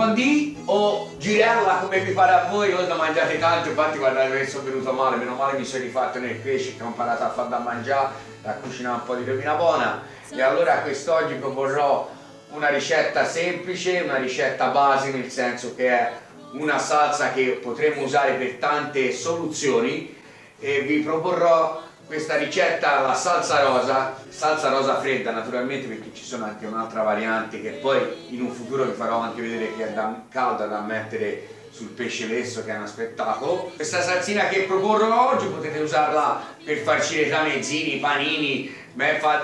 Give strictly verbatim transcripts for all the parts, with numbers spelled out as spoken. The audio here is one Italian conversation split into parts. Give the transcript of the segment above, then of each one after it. con D o girarla come vi pare a voi, o da mangiare calcio. Infatti guardate che sono venuto male, meno male mi sono rifatto nel pesce che ho imparato a far da mangiare, a cucinare un po' di robina buona. E allora quest'oggi proporrò una ricetta semplice, una ricetta base, nel senso che è una salsa che potremo usare per tante soluzioni, e vi proporrò questa ricetta, la salsa rosa, salsa rosa fredda naturalmente, perché ci sono anche un'altra variante che poi in un futuro vi farò anche vedere, che è da, calda da mettere sul pesce lesso, che è uno spettacolo. Questa salsina che proporrò oggi potete usarla per farcire tramezzini, panini,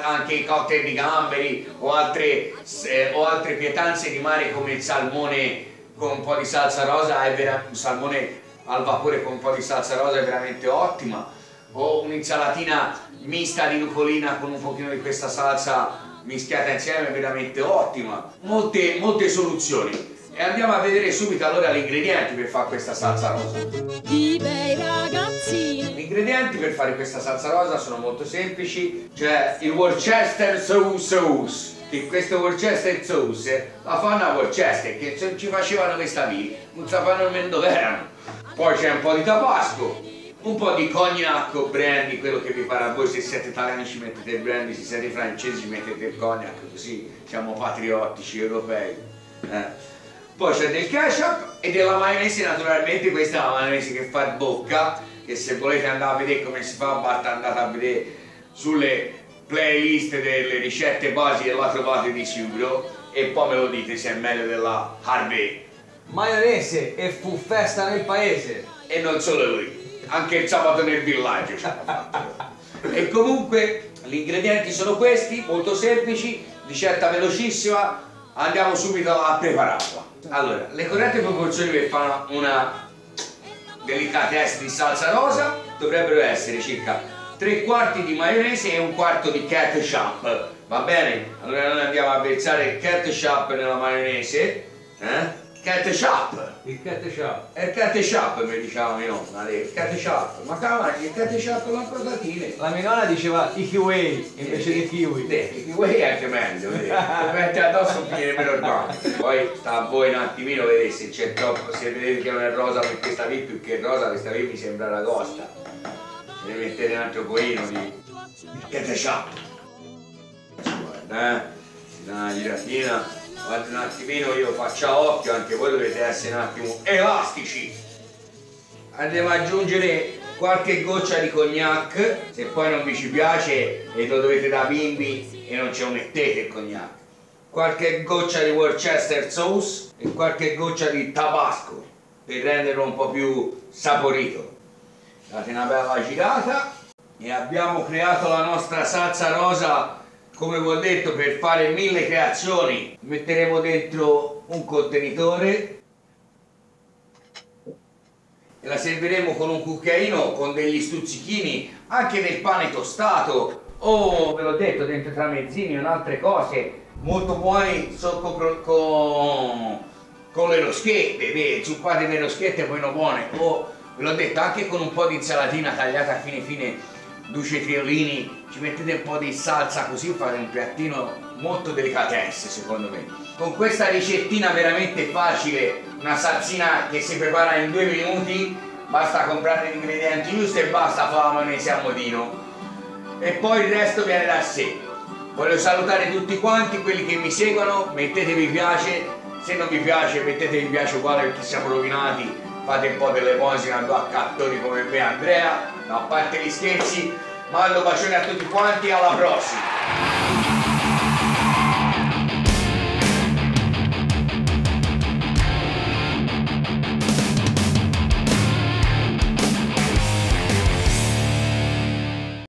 anche i cocktail di gamberi o altre, eh, o altre pietanze di mare come il salmone con un po' di salsa rosa, è vera, un salmone al vapore con un po' di salsa rosa è veramente ottima, o un'insalatina mista di nuvolina con un pochino di questa salsa mischiata insieme è veramente ottima. Molte, molte soluzioni, e andiamo a vedere subito allora gli ingredienti per fare questa salsa rosa. I bei ragazzini. Gli ingredienti per fare questa salsa rosa sono molto semplici, cioè il Worcestershire sauce, che questo Worcestershire sauce la fanno a Worcester, che non ci facevano questa vita, non sapevano nemmeno dove erano. Poi c'è un po' di Tabasco, un po' di cognac o brandy, quello che vi pare a voi. Se siete italiani ci mettete il brandy, se siete francesi ci mettete il cognac, così siamo patriottici europei. Eh. Poi c'è del ketchup e della maionese, naturalmente questa è la maionese che fa bocca, che se volete andare a vedere come si fa, basta andate a vedere sulle playlist delle ricette basi e la trovate di sicuro, e poi me lo dite se è meglio della Harvey. Maionese, e fu festa nel paese, e non solo lui, anche il sabato nel villaggio ce l'ha fatto. E comunque gli ingredienti sono questi, molto semplici, ricetta velocissima, andiamo subito a prepararla. Allora, le corrette proporzioni per fare una delicatezza di salsa rosa dovrebbero essere circa tre quarti di maionese e un quarto di ketchup, va bene? Allora noi andiamo a versare il ketchup nella maionese, eh? Ketchup! Il ketchup! È il ketchup mi diceva la minona, il ketchup! Ma cavani, il ketchup non ha patatine! La minona diceva i kiwi invece di kiwi! I kiwi è anche meglio, vedete? Mette addosso un piede meno normale! Poi sta a voi un attimino, vedete se c'è troppo, se vedete che non è rosa per questa qui, più che rosa questa qui mi sembra la costa! Se ne mettete un altro pochino di ketchup! Guarda, eh! Una giratina! Guarda un attimino, io faccio occhio, anche voi dovete essere un attimo elastici. Andiamo ad aggiungere qualche goccia di cognac, se poi non vi ci piace e lo dovete da bimbi e non ce lo mettete il cognac. Qualche goccia di Worcestershire sauce e qualche goccia di Tabasco per renderlo un po' più saporito. Date una bella girata e abbiamo creato la nostra salsa rosa. Come vi ho detto, per fare mille creazioni metteremo dentro un contenitore e la serviremo con un cucchiaino, con degli stuzzichini, anche del pane tostato o, ve l'ho detto, dentro tramezzini o altre cose molto buone con, con, con le roschette. Beh, zuppate le roschette e poi non buone, o ve l'ho detto anche con un po' di insalatina tagliata a fine fine, due cetriolini, ci mettete un po' di salsa, così fate un piattino molto delicatesse secondo me. Con questa ricettina veramente facile, una salsina che si prepara in due minuti, basta comprare gli ingredienti giusti e basta fare la maionese a modino. E poi il resto viene da sé. Voglio salutare tutti quanti quelli che mi seguono, mettetevi piace, se non vi piace mettetevi piace uguale perché siamo rovinati. Fate un po' dell'elemosina a due cattoni come me e Andrea, no, a parte gli scherzi, mando bacione a tutti quanti, alla prossima!